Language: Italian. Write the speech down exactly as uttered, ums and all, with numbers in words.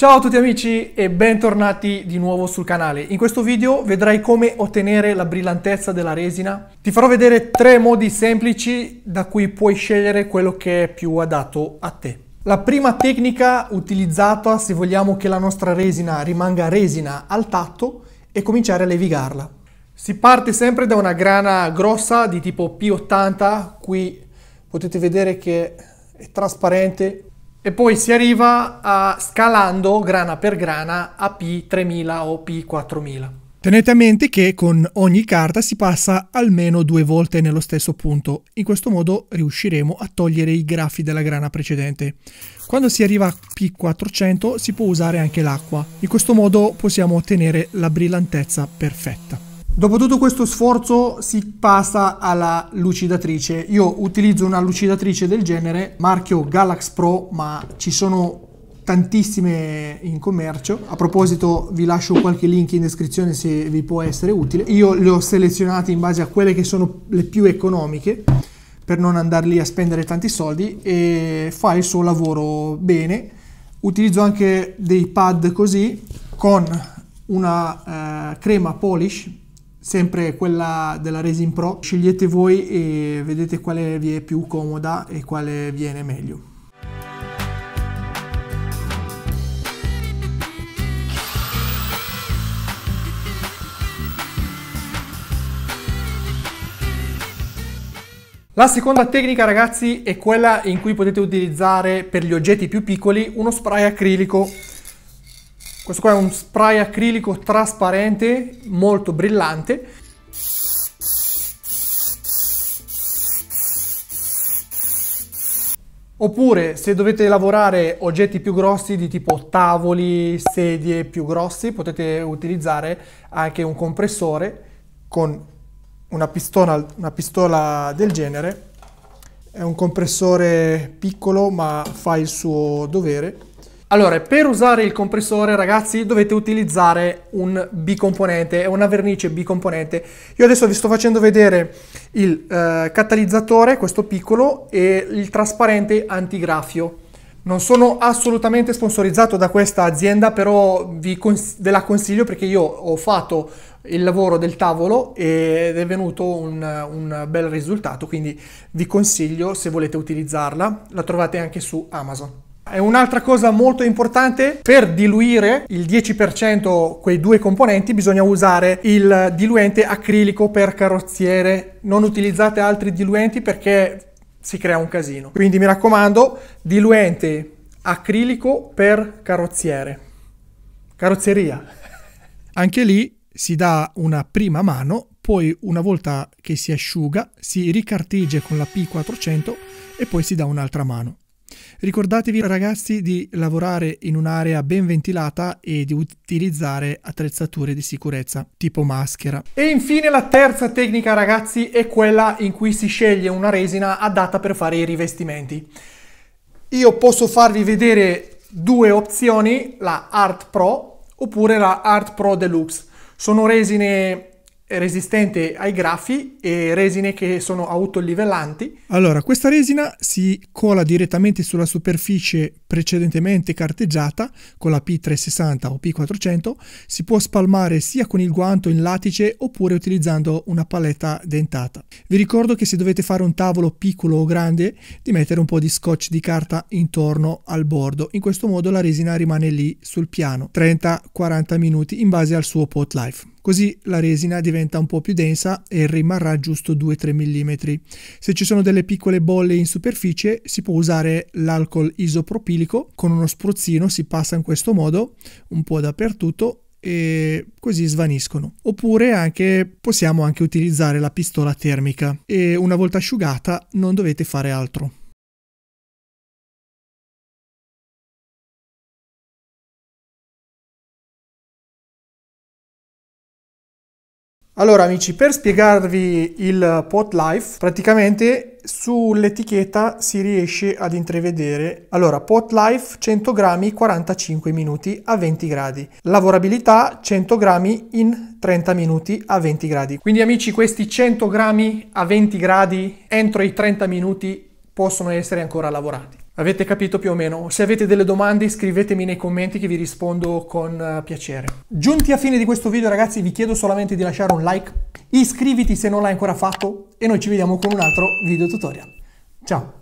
Ciao a tutti amici e bentornati di nuovo sul canale. In questo video vedrai come ottenere la brillantezza della resina. Ti farò vedere tre modi semplici da cui puoi scegliere quello che è più adatto a te. La prima tecnica utilizzata se vogliamo che la nostra resina rimanga resina al tatto è cominciare a levigarla. Si parte sempre da una grana grossa di tipo P ottanta, qui potete vedere che è trasparente. E poi si arriva a scalando grana per grana a P tremila o P quattromila. Tenete a mente che con ogni carta si passa almeno due volte nello stesso punto. In questo modo riusciremo a togliere i graffi della grana precedente. Quando si arriva a P quattrocento si può usare anche l'acqua. In questo modo possiamo ottenere la brillantezza perfetta. Dopo tutto questo sforzo si passa alla lucidatrice. Io utilizzo una lucidatrice del genere, marchio Galaxy Pro, ma ci sono tantissime in commercio. A proposito vi lascio qualche link in descrizione se vi può essere utile. Io le ho selezionate in base a quelle che sono le più economiche per non andar lì a spendere tanti soldi, e fa il suo lavoro bene. Utilizzo anche dei pad così con una eh, crema polish, sempre quella della Resin Pro. Scegliete voi e vedete quale vi è più comoda e quale viene meglio. La seconda tecnica, ragazzi, è quella in cui potete utilizzare per gli oggetti più piccoli uno spray acrilico. Questo qua è un spray acrilico trasparente, molto brillante. Oppure, se dovete lavorare oggetti più grossi di tipo tavoli, sedie più grossi, potete utilizzare anche un compressore con una pistola, una pistola del genere. È un compressore piccolo ma fa il suo dovere. Allora, per usare il compressore, ragazzi, dovete utilizzare un bicomponente, una vernice bicomponente. Io adesso vi sto facendo vedere il eh, catalizzatore, questo piccolo, e il trasparente antigraffio. Non sono assolutamente sponsorizzato da questa azienda, però vi cons- ve la consiglio perché io ho fatto il lavoro del tavolo ed è venuto un, un bel risultato, quindi vi consiglio se volete utilizzarla. La trovate anche su Amazon. E un'altra cosa molto importante: per diluire il dieci per cento quei due componenti bisogna usare il diluente acrilico per carrozziere. Non utilizzate altri diluenti perché si crea un casino. Quindi mi raccomando, diluente acrilico per carrozziere. Carrozzeria. Anche lì si dà una prima mano, poi una volta che si asciuga si ricartige con la P quattrocento e poi si dà un'altra mano. Ricordatevi, ragazzi, di lavorare in un'area ben ventilata e di utilizzare attrezzature di sicurezza tipo maschera. E infine la terza tecnica, ragazzi, è quella in cui si sceglie una resina adatta per fare i rivestimenti. Io posso farvi vedere due opzioni, la Art Pro oppure la Art Pro Deluxe. Sono resine resistente ai graffi e resine che sono autolivellanti. Allora, questa resina si cola direttamente sulla superficie precedentemente carteggiata con la P trecentosessanta o P quattrocento. Si può spalmare sia con il guanto in latice oppure utilizzando una paletta dentata. Vi ricordo che se dovete fare un tavolo piccolo o grande di mettere un po' di scotch di carta intorno al bordo. In questo modo la resina rimane lì sul piano trenta quaranta minuti in base al suo pot life. Così la resina diventa un po' più densa e rimarrà giusto due tre millimetri. Se ci sono delle piccole bolle in superficie si può usare l'alcol isopropilico. Con uno spruzzino si passa in questo modo un po' dappertutto e così svaniscono. Oppure anche possiamo anche utilizzare la pistola termica e una volta asciugata non dovete fare altro. Allora amici, per spiegarvi il pot life, praticamente sull'etichetta si riesce ad intravedere. Allora, pot life cento grammi quarantacinque minuti a venti gradi. Lavorabilità cento grammi in trenta minuti a venti gradi. Quindi amici, questi cento grammi a venti gradi entro i trenta minuti possono essere ancora lavorati. Avete capito più o meno? Se avete delle domande scrivetemi nei commenti che vi rispondo con piacere. Giunti a fine di questo video ragazzi, vi chiedo solamente di lasciare un like, iscriviti se non l'hai ancora fatto e noi ci vediamo con un altro video tutorial. Ciao!